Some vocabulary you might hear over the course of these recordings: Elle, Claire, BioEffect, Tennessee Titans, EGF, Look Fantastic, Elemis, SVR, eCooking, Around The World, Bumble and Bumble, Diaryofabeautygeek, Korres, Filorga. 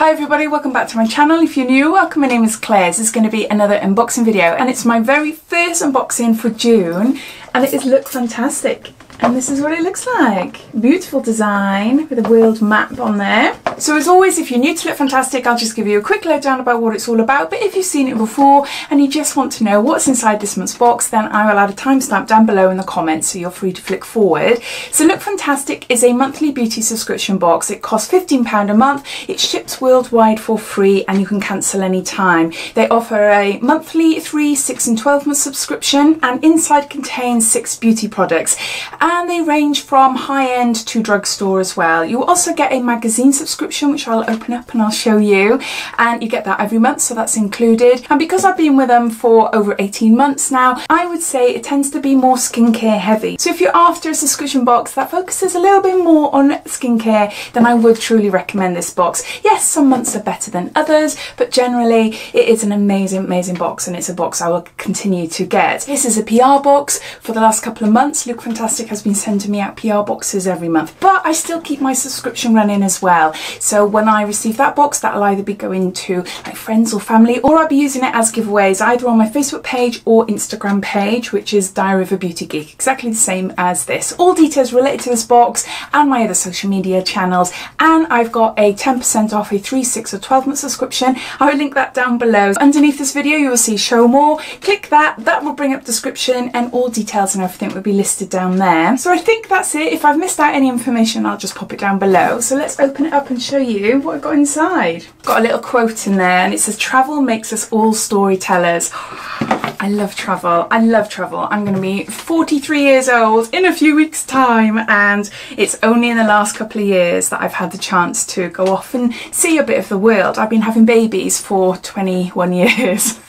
Hi everybody, welcome back to my channel. If you're new, welcome. My name is Claire. This is going to be another unboxing video and it's my very first unboxing for June and it is Look Fantastic. And this is what it looks like. Beautiful design with a world map on there. So as always, if you're new to Look Fantastic, I'll just give you a quick lowdown about what it's all about. But if you've seen it before and you just want to know what's inside this month's box, then I will add a timestamp down below in the comments so you're free to flick forward. So Look Fantastic is a monthly beauty subscription box. It costs £15 a month. It ships worldwide for free and you can cancel any time. They offer a monthly 3, 6 and 12 month subscription and inside contains 6 beauty products. And they range from high-end to drugstore as well. You also get a magazine subscription, which I'll open up and I'll show you. And you get that every month, so that's included. And because I've been with them for over 18 months now, I would say it tends to be more skincare heavy. So if you're after a subscription box that focuses a little bit more on skincare, then I would truly recommend this box. Yes, some months are better than others, but generally it is an amazing, amazing box. And it's a box I will continue to get. This is a PR box. For the last couple of months, Look Fantastic has been sending me out PR boxes every month, but I still keep my subscription running as well. So when I receive that box, that'll either be going to my friends or family, or I'll be using it as giveaways either on my Facebook page or Instagram page, which is Diaryofabeautygeek, exactly the same as this. All details related to this box and my other social media channels, and I've got a 10% off a 3, 6 or 12 month subscription. I will link that down below. Underneath this video you will see show more. Click that will bring up description and all details and everything will be listed down there. So I think that's it. If I've missed out any information, I'll just pop it down below. So let's open it up and show you what I've got inside. Got a little quote in there and it says, "Travel makes us all storytellers." I love travel. I love travel. I'm going to be 43 years old in a few weeks' time, and it's only in the last couple of years that I've had the chance to go off and see a bit of the world. I've been having babies for 21 years.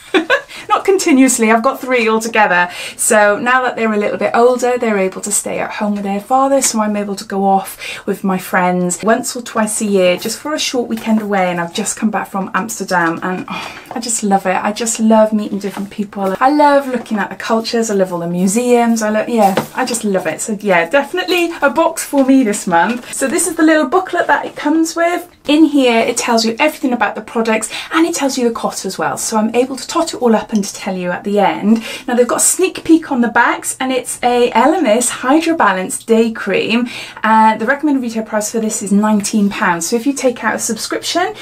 Not continuously, I've got 3 altogether. So now that they're a little bit older, they're able to stay at home with their father, so I'm able to go off with my friends once or twice a year just for a short weekend away. And I've just come back from Amsterdam and oh, I just love it. I just love meeting different people. I love looking at the cultures, I love all the museums, I just love it. So yeah, definitely a box for me this month. So this is the little booklet that it comes with. In here it tells you everything about the products and it tells you the cost as well, so I'm able to tot it all up and to tell you at the end. Now they've got a sneak peek on the backs and it's a Elemis Hydro Balance Day Cream and the recommended retail price for this is £19. So if you take out a subscription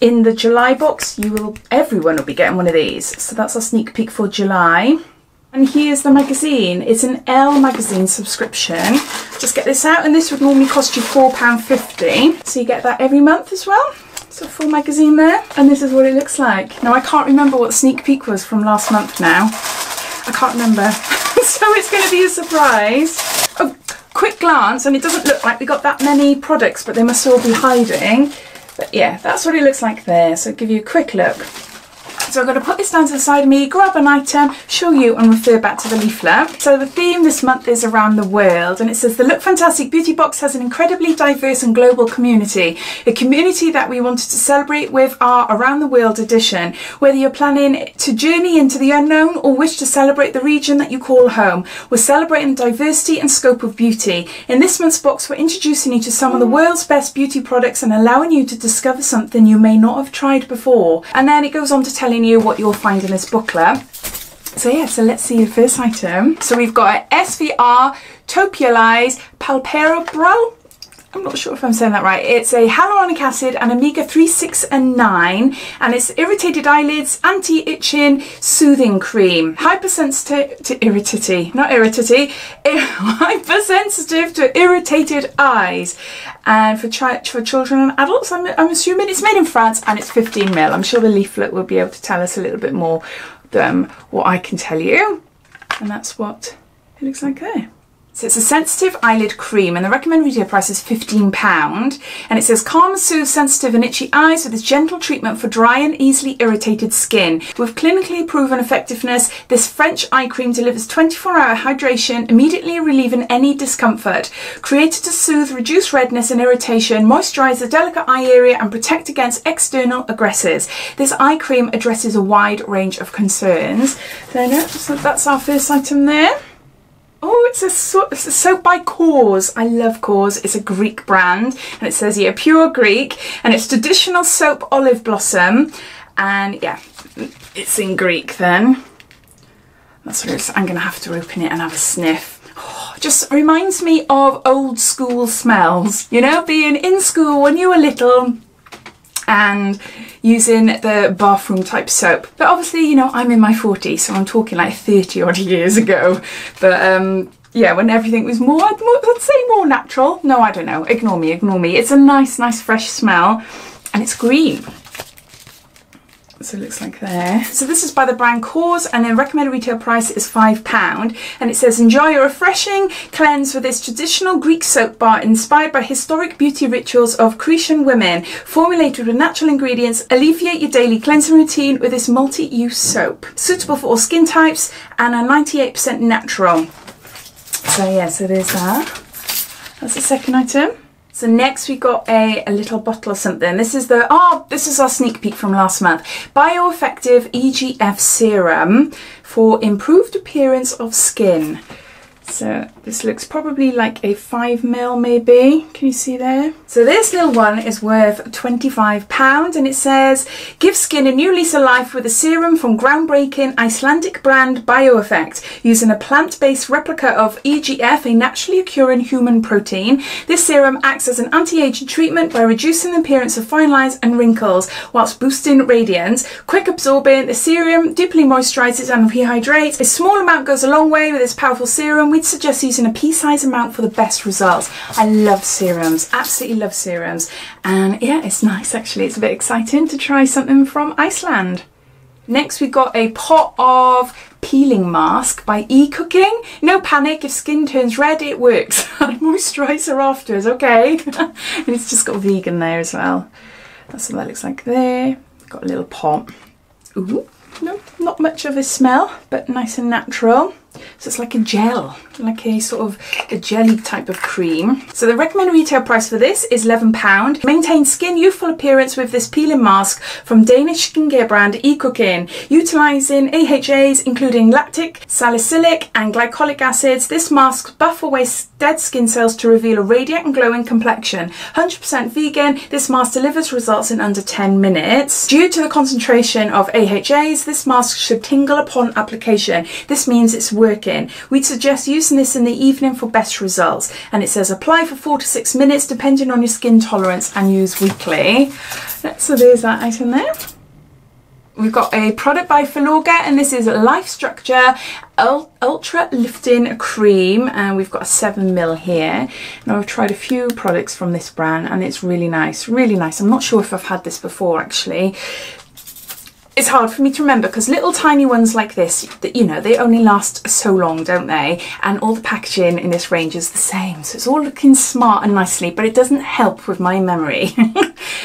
in the July box, everyone will be getting one of these. So that's a sneak peek for July. And here's the magazine. It's an Elle magazine subscription. Just get this out, and this would normally cost you £4.50. So you get that every month as well. So full magazine there. And this is what it looks like. Now I can't remember what the sneak peek was from last month now. I can't remember. So it's going to be a surprise. Oh, quick glance, and it doesn't look like we got that many products, but they must all be hiding. But yeah, that's what it looks like there. So I'll give you a quick look. So I'm going to put this down to the side of me, grab an item, show you and refer back to the leaflet. So the theme this month is around the world, and it says the Look Fantastic Beauty Box has an incredibly diverse and global community. A community that we wanted to celebrate with our Around the World edition. Whether you're planning to journey into the unknown or wish to celebrate the region that you call home, we're celebrating the diversity and scope of beauty. In this month's box, we're introducing you to some of the world's best beauty products and allowing you to discover something you may not have tried before. And then it goes on to telling you what you'll find in this booklet. So yeah, so let's see the first item. So we've got a SVR Topialize Palpera Brow. I'm not sure if I'm saying that right. It's a hyaluronic acid and omega 3, 6 and 9, and it's irritated eyelids, anti-itching, soothing cream. Hypersensitive to irritated eyes. And for children and adults, I'm assuming it's made in France and it's 15ml. I'm sure the leaflet will be able to tell us a little bit more than what I can tell you. And that's what it looks like there. So it's a sensitive eyelid cream and the recommended retail price is £15, and it says calm, soothe sensitive and itchy eyes with a gentle treatment for dry and easily irritated skin. With clinically proven effectiveness, this French eye cream delivers 24-hour hydration, immediately relieving any discomfort. Created to soothe, reduce redness and irritation, moisturise the delicate eye area and protect against external aggressors. This eye cream addresses a wide range of concerns. So that's our first item there. Oh, it's a soap by Korres. I love Korres. It's a Greek brand, and it says here, pure Greek, and it's traditional soap olive blossom, and yeah, it's in Greek then. That's what it's, I'm going to have to open it and have a sniff. Oh, just reminds me of old school smells, you know, being in school when you were little and using the bathroom type soap. But obviously, you know, I'm in my 40s, so I'm talking like 30 odd years ago. But yeah, when everything was more, I'd say more natural. No, I don't know. Ignore me, ignore me. It's a nice, nice fresh smell, and it's green. So it looks like there. So this is by the brand Korres, and their recommended retail price is £5. And it says, enjoy your refreshing cleanse with this traditional Greek soap bar inspired by historic beauty rituals of Cretan women. Formulated with natural ingredients, alleviate your daily cleansing routine with this multi-use soap. Suitable for all skin types and are 98% natural. So yeah, so there's that. That's the second item. So next we got a little bottle of something. This is the, oh, this is our sneak peek from last month. BioEffect EGF Serum for improved appearance of skin. So this looks probably like a 5ml maybe. Can you see there? So this little one is worth £25, and it says, give skin a new lease of life with a serum from groundbreaking Icelandic brand BioEffect. Using a plant-based replica of EGF, a naturally occurring human protein, this serum acts as an anti-aging treatment by reducing the appearance of fine lines and wrinkles whilst boosting radiance. Quick absorbing, the serum deeply moisturises and rehydrates. A small amount goes a long way with this powerful serum. We'd suggest using a pea-sized amount for the best results. I love serums, absolutely love serums, and yeah, it's nice actually. It's a bit exciting to try something from Iceland. Next we got a pot of peeling mask by eCooking. No panic, if skin turns red it works. Add moisturiser afterwards, okay. And it's just got vegan there as well. That's what that looks like there. Got a little pot. Ooh, no, not much of a smell, but nice and natural. So it's like a gel, like a sort of a jelly type of cream. So the recommended retail price for this is £11. Maintain skin youthful appearance with this peeling mask from Danish skincare brand eCooking. Utilising AHAs including lactic, salicylic and glycolic acids, this mask buffs away dead skin cells to reveal a radiant and glowing complexion. 100% vegan, this mask delivers results in under 10 minutes. Due to the concentration of AHAs, this mask should tingle upon application. This means it's working. We'd suggest using this in the evening for best results, and it says apply for 4 to 6 minutes depending on your skin tolerance and use weekly. So there's that item there. We've got a product by Filorga, and this is Life Structure Ultra Lifting Cream, and we've got a 7ml here. Now I've tried a few products from this brand and it's really nice, really nice. I'm not sure if I've had this before actually. It's hard for me to remember because little tiny ones like this, that, you know, they only last so long, don't they? And all the packaging in this range is the same, so it's all looking smart and nicely, but it doesn't help with my memory.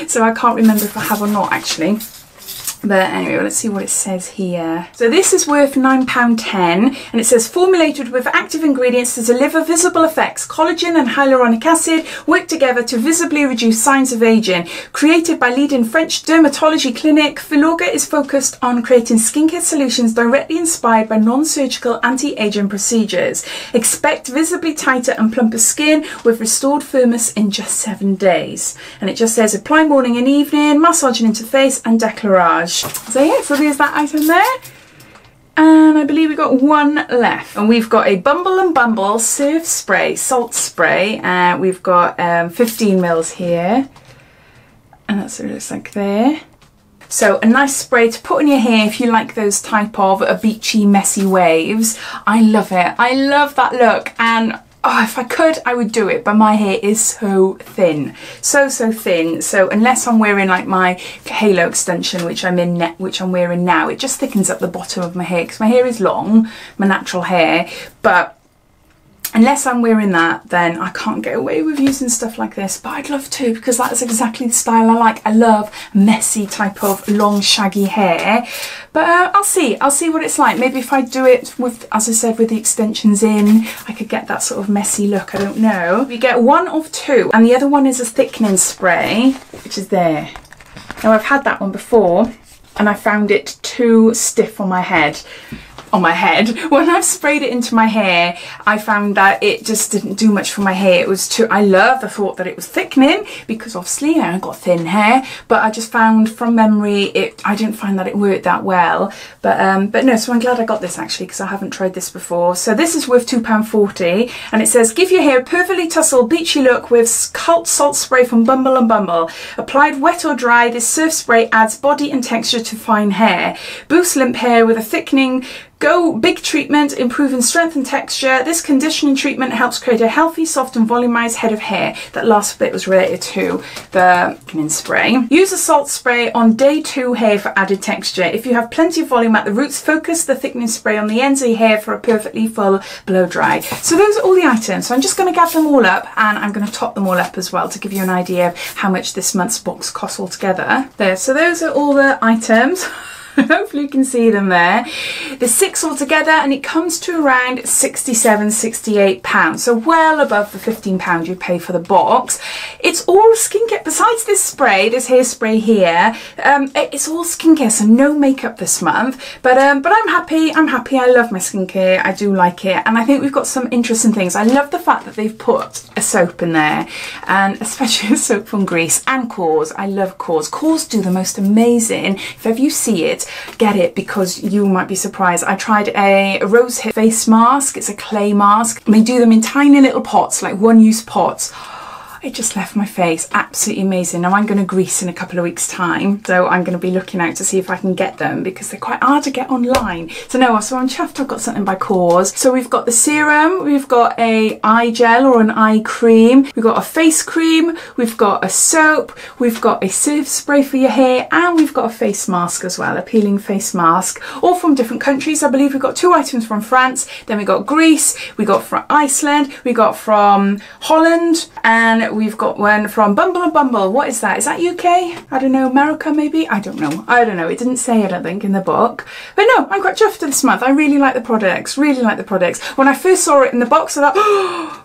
So I can't remember if I have or not actually. But anyway, let's see what it says here. So this is worth £9.10, and it says formulated with active ingredients to deliver visible effects. Collagen and hyaluronic acid work together to visibly reduce signs of aging. Created by leading French dermatology clinic, Filorga is focused on creating skincare solutions directly inspired by non-surgical anti-aging procedures. Expect visibly tighter and plumper skin with restored firmness in just 7 days. And it just says apply morning and evening, massaging into face and décolletage. So yeah, so there's that item there, and I believe we've got one left, and we've got a Bumble and Bumble Surf Spray, Salt Spray, and we've got 15ml here, and that's what it looks like there. So a nice spray to put on your hair if you like those type of beachy, messy waves. I love it, I love that look, and oh, if I could, I would do it, but my hair is so thin, so thin. So unless I'm wearing like my halo extension, which I'm in, which I'm wearing now, it just thickens up the bottom of my hair because my hair is long, my natural hair. But unless I'm wearing that, then I can't get away with using stuff like this. But I'd love to, because that's exactly the style I like. I love messy type of long, shaggy hair. But I'll see what it's like. Maybe if I do it with, as I said, with the extensions in, I could get that sort of messy look. I don't know. You get one of two, and the other one is a thickening spray, which is there. Now I've had that one before, and I found it too stiff on my head. on my head. When I've sprayed it into my hair, I found that it just didn't do much for my hair. It was too, I love the thought that it was thickening, because obviously I've got thin hair, but I just found from memory I didn't find that it worked that well. But no, so I'm glad I got this actually, because I haven't tried this before. So this is worth £2.40, and it says, give your hair a perfectly tousled beachy look with Cult Salt Spray from Bumble and Bumble. Applied wet or dry, this surf spray adds body and texture to fine hair. Boosts limp hair with a thickening Go Big treatment, improving strength and texture. This conditioning treatment helps create a healthy, soft and volumized head of hair. That last bit was related to the spray. Use a salt spray on day 2 hair for added texture. If you have plenty of volume at the roots, focus the thickening spray on the ends of your hair for a perfectly full blow dry. So those are all the items. So I'm just going to gather them all up, and I'm going to top them all up as well to give you an idea of how much this month's box costs altogether. There, so those are all the items. Hopefully you can see them there. There's 6 altogether, and it comes to around £67, £68. So well above the £15 you pay for the box. It's all skincare, besides this spray, this hairspray here. It's all skincare, so no makeup this month. But I'm happy. I love my skincare. I do like it. And I think we've got some interesting things. I love the fact that they've put a soap in there, and especially a soap from Greece, and Korres. I love Korres. Korres do the most amazing. If ever you see it, get it, because you might be surprised. I tried a rose hip face mask. It's a clay mask. They do them in tiny little pots, like one-use pots. It just left my face absolutely amazing. Now I'm going to Greece in a couple of weeks' time, so I'm going to be looking out to see if I can get them, because they're quite hard to get online. So no, so I'm chuffed I've got something by Korres. So we've got the serum, we've got a eye gel or an eye cream, we've got a face cream, we've got a soap, we've got a surf spray for your hair, and we've got a face mask as well, a peeling face mask, all from different countries. I believe we've got 2 items from France, then we got Greece, we got from Iceland, we got from Holland, and we've got one from Bumble and Bumble. What is that? Is that UK? I don't know. America maybe? I don't know. I don't know. It didn't say, I don't think, in the book. But no, I'm quite chuffed this month. I really like the products. Really like the products. When I first saw it in the box, I thought, oh,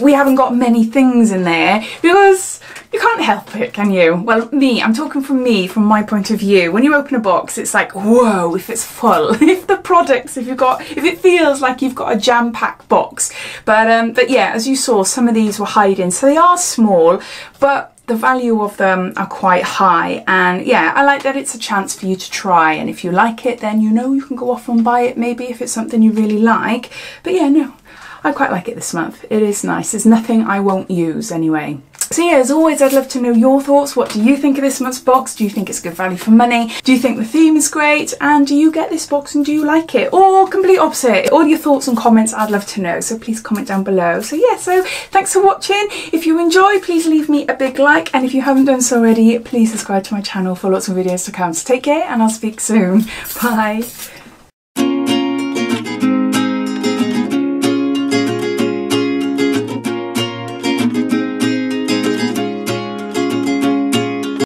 we haven't got many things in there, because you can't help it, can you? Well, me, I'm talking from me, from my point of view. When you open a box, it's like, whoa, if it's full. If the products, if it feels like you've got a jam-packed box. But yeah, as you saw, some of these were hiding. So they are small, but the value of them are quite high, and yeah, I like that it's a chance for you to try, and if you like it, then you know you can go off and buy it maybe if it's something you really like. But yeah, no, I quite like it this month. It is nice. There's nothing I won't use anyway. So yeah, as always, I'd love to know your thoughts. What do you think of this month's box? Do you think it's good value for money? Do you think the theme is great? And do you get this box and do you like it? Or complete opposite? All your thoughts and comments, I'd love to know. So please comment down below. So yeah, so thanks for watching. If you enjoy, please leave me a big like. And if you haven't done so already, please subscribe to my channel for lots of videos to come. So take care, and I'll speak soon. Bye.